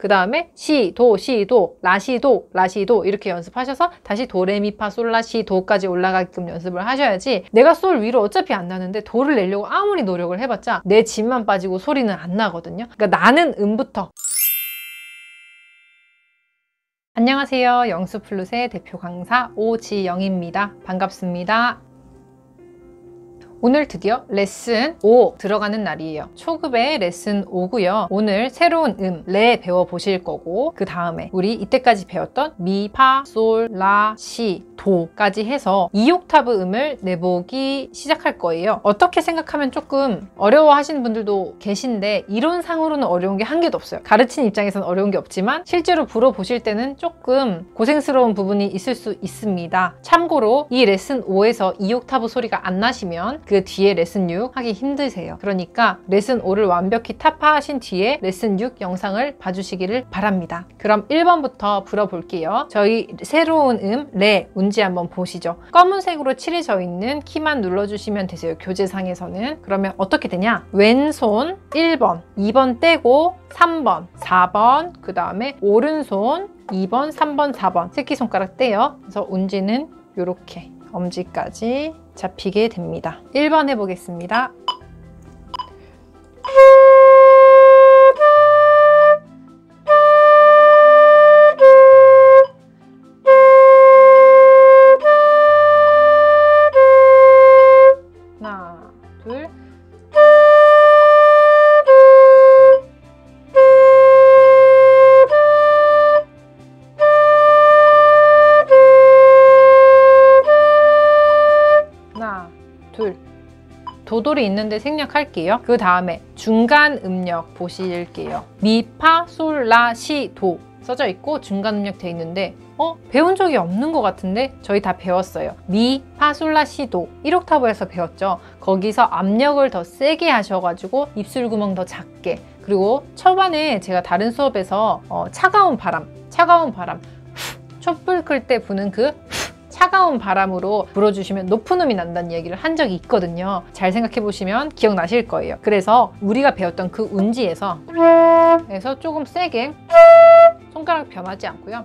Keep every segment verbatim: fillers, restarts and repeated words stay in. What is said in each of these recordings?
그 다음에 시, 도, 시, 도, 라, 시, 도, 라, 시, 도 이렇게 연습하셔서 다시 도, 레, 미, 파, 솔, 라, 시, 도까지 올라가게끔 연습을 하셔야지 내가 솔 위로 어차피 안 나는데 도를 내려고 아무리 노력을 해봤자 내 진만 빠지고 소리는 안 나거든요. 그러니까 나는 음부터. 안녕하세요. 영스플룻의 대표 강사 오지영입니다. 반갑습니다. 오늘 드디어 레슨 오 들어가는 날이에요. 초급의 레슨 오고요. 오늘 새로운 음, 레 배워보실 거고 그 다음에 우리 이때까지 배웠던 미, 파, 솔, 라, 시, 도까지 해서 이 옥타브 음을 내보기 시작할 거예요. 어떻게 생각하면 조금 어려워하시는 분들도 계신데 이론상으로는 어려운 게 한 개도 없어요. 가르친 입장에서는 어려운 게 없지만 실제로 불어보실 때는 조금 고생스러운 부분이 있을 수 있습니다. 참고로 이 레슨 오에서 이 옥타브 소리가 안 나시면 그 뒤에 레슨 육 하기 힘드세요. 그러니까 레슨 오를 완벽히 타파하신 뒤에 레슨 육 영상을 봐주시기를 바랍니다. 그럼 일 번부터 불어볼게요. 저희 새로운 음, 레, 운지 한번 보시죠. 검은색으로 칠해져 있는 키만 눌러주시면 되세요. 교재상에서는. 그러면 어떻게 되냐? 왼손 일 번, 이 번 떼고 삼 번, 사 번, 그 다음에 오른손 이 번, 삼 번, 사 번 새끼손가락 떼요. 그래서 운지는 이렇게 엄지까지 잡히게 됩니다. 일 번 해보겠습니다. 하나, 둘, 도돌이 있는데 생략할게요. 그 다음에 중간 음력 보실게요. 미, 파, 솔, 라, 시, 도 써져 있고 중간 음력 돼 있는데 어? 배운 적이 없는 것 같은데 저희 다 배웠어요. 미, 파, 솔, 라, 시, 도 일 옥타브에서 배웠죠. 거기서 압력을 더 세게 하셔가지고 입술 구멍 더 작게 그리고 초반에 제가 다른 수업에서 어, 차가운 바람 차가운 바람 촛불 끌 때 부는 그 차가운 바람으로 불어주시면 높은 음이 난다는 얘기를 한 적이 있거든요. 잘 생각해보시면 기억나실 거예요. 그래서 우리가 배웠던 그 운지에서 에서 조금 세게 손가락 변하지 않고요.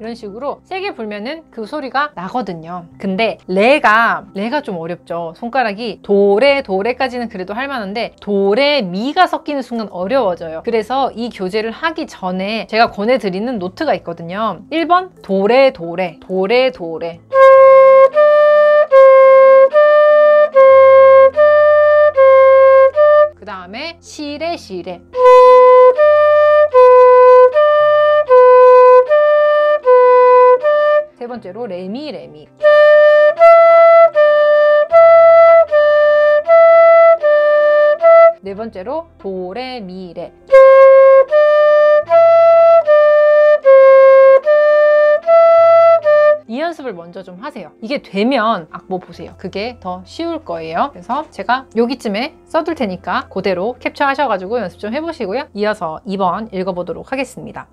이런 식으로 세게 불면은 그 소리가 나거든요. 근데 레가 레가 좀 어렵죠. 손가락이 도레 도레까지는 그래도 할만한데 도레 미가 섞이는 순간 어려워져요. 그래서 이 교재를 하기 전에 제가 권해드리는 노트가 있거든요. 일 번 도레 도레 도레 도레 그 다음에 시레 시레 세 번째로 레미 레미 네 번째로 도레미레 이 연습을 먼저 좀 하세요. 이게 되면 악보 보세요. 그게 더 쉬울 거예요. 그래서 제가 여기쯤에 써둘 테니까 그대로 캡처하셔가지고 연습 좀 해보시고요. 이어서 이 번 읽어보도록 하겠습니다.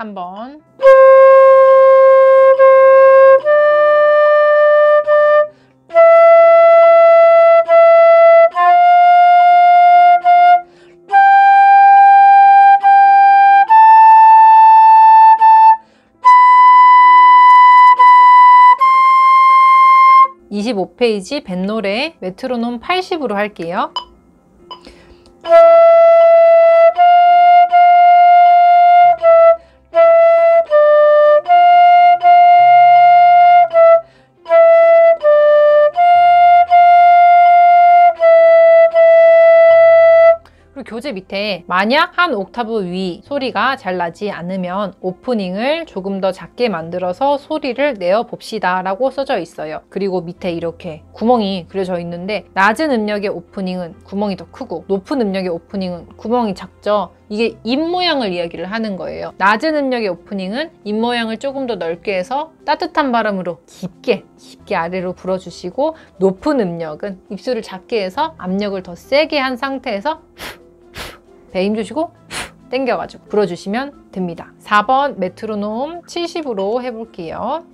삼 번 이십오 페이지 뱃노래 메트로놈 팔십으로 할게요. 교재 밑에 만약 한 옥타브 위 소리가 잘 나지 않으면 오프닝을 조금 더 작게 만들어서 소리를 내어 봅시다 라고 써져 있어요. 그리고 밑에 이렇게 구멍이 그려져 있는데 낮은 음역의 오프닝은 구멍이 더 크고 높은 음역의 오프닝은 구멍이 작죠. 이게 입 모양을 이야기를 하는 거예요. 낮은 음역의 오프닝은 입 모양을 조금 더 넓게 해서 따뜻한 바람으로 깊게 깊게 아래로 불어주시고, 높은 음역은 입술을 작게 해서 압력을 더 세게 한 상태에서 배 힘 주시고 당겨가지고 불어주시면 됩니다. 사 번 메트로놈 칠십으로 해볼게요.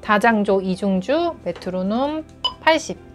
다장조 이중주 메트로놈 팔십.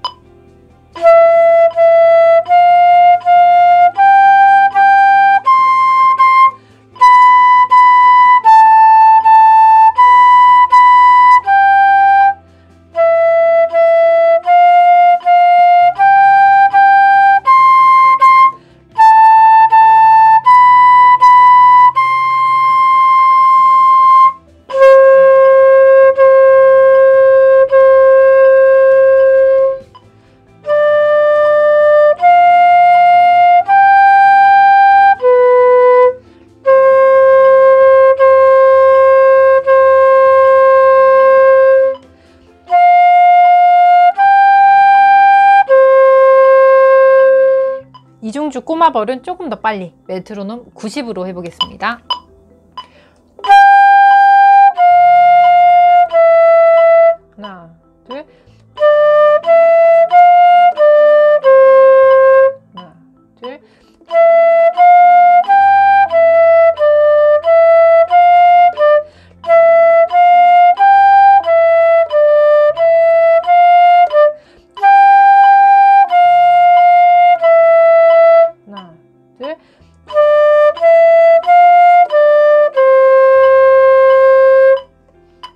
이중주 꼬마벌은 조금 더 빨리 메트로놈 구십으로 해보겠습니다. 하나, 둘, 하나, 둘.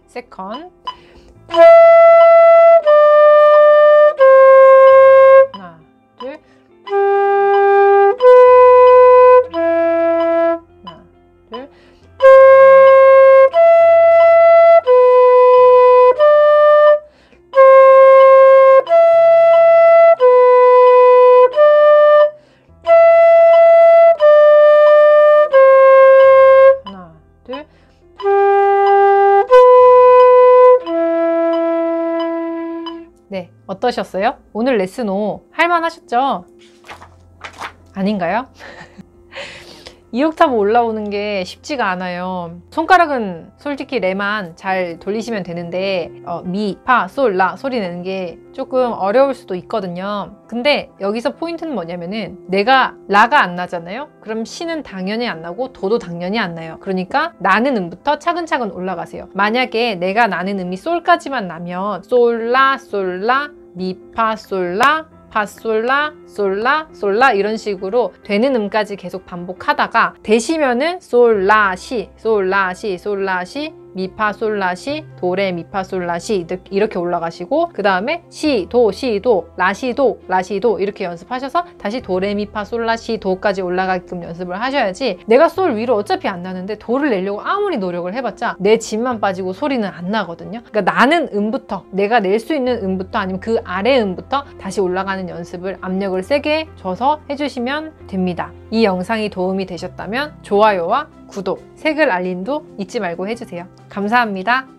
세컨 하나, 둘 하나, 둘 하나, 둘 네, 어떠셨어요? 오늘 레슨 오 할만하셨죠? 아닌가요? 이 옥타브 올라오는 게 쉽지가 않아요. 손가락은 솔직히 레만 잘 돌리시면 되는데 어, 미, 파, 솔, 라 소리 내는 게 조금 어려울 수도 있거든요. 근데 여기서 포인트는 뭐냐면은 내가 라가 안 나잖아요? 그럼 시는 당연히 안 나고 도도 당연히 안 나요. 그러니까 나는 음부터 차근차근 올라가세요. 만약에 내가 나는 음이 솔까지만 나면 솔, 라, 솔, 라, 미, 파, 솔, 라 파솔라, 솔라, 솔라 이런 식으로 되는 음까지 계속 반복하다가 되시면은 솔라시, 솔라시, 솔라시, 미파솔라시, 도레미파솔라시 이렇게 올라가시고 그 다음에 시, 도, 시, 도, 라시, 도, 라시, 도 이렇게 연습하셔서 다시 도레미파솔라시, 도까지 올라가게끔 연습을 하셔야지 내가 솔 위로 어차피 안 나는데 도를 내려고 아무리 노력을 해봤자 내 집만 빠지고 소리는 안 나거든요. 그러니까 나는 음부터 내가 낼 수 있는 음부터 아니면 그 아래 음부터 다시 올라가는 연습을 압력을 세게 줘서 해주시면 됩니다. 이 영상이 도움이 되셨다면 좋아요와 구독, 색을 알림도 잊지 말고 해주세요. 감사합니다.